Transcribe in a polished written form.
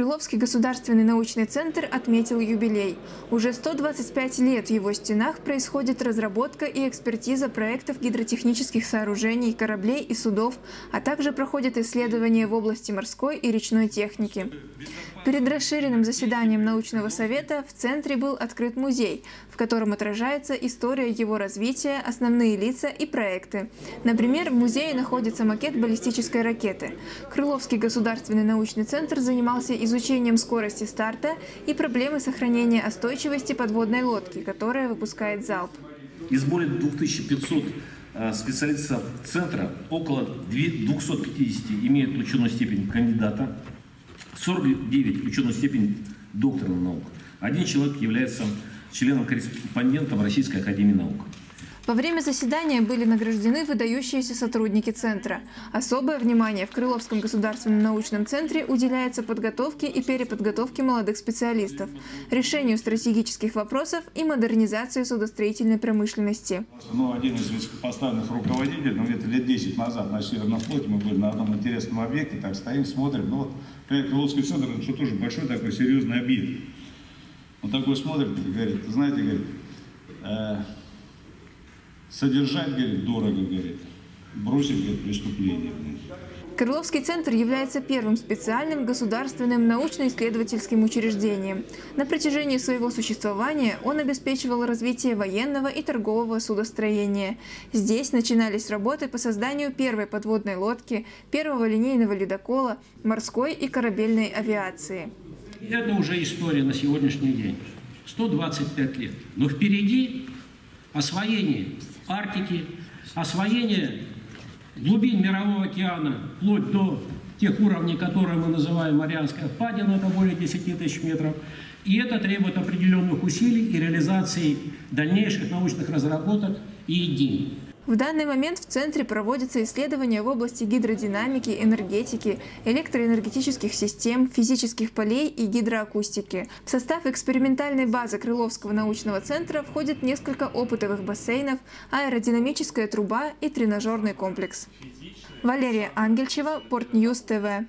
Крыловский государственный научный центр отметил юбилей. Уже 125 лет в его стенах происходит разработка и экспертиза проектов гидротехнических сооружений, кораблей и судов, а также проходят исследования в области морской и речной техники. Перед расширенным заседанием научного совета в центре был открыт музей, в котором отражается история его развития, основные лица и проекты. Например, в музее находится макет баллистической ракеты. Крыловский государственный научный центр занимался изучением скорости старта и проблемы сохранения остойчивости подводной лодки, которая выпускает залп. Из более 2500 специалистов центра около 250 имеют ученую степень кандидата, 49 ученую степень доктора наук. Один человек является членом-корреспондентом Российской академии наук. Во время заседания были награждены выдающиеся сотрудники центра. Особое внимание в Крыловском государственном научном центре уделяется подготовке и переподготовке молодых специалистов, решению стратегических вопросов и модернизации судостроительной промышленности. Один из высокопоставленных руководителей, где-то лет 10 назад на Северном флоте мы были на одном интересном объекте, так стоим, смотрим. Крыловский центр, что тоже большой такой серьезный объект. Он такой смотрит и говорит, знаете, содержать, дорого, бросить, преступление. Крыловский центр является первым специальным государственным научно-исследовательским учреждением. На протяжении своего существования он обеспечивал развитие военного и торгового судостроения. Здесь начинались работы по созданию первой подводной лодки, первого линейного ледокола, морской и корабельной авиации. Это уже история на сегодняшний день. 125 лет. Но впереди освоение Арктики, освоение глубин Мирового океана, вплоть до тех уровней, которые мы называем Марианская впадина, это более 10 тысяч метров. И это требует определенных усилий и реализации дальнейших научных разработок и идей. В данный момент в центре проводятся исследования в области гидродинамики, энергетики, электроэнергетических систем, физических полей и гидроакустики. В состав экспериментальной базы Крыловского научного центра входит несколько опытовых бассейнов, аэродинамическая труба и тренажерный комплекс. Валерия Ангельчева, Port News TV.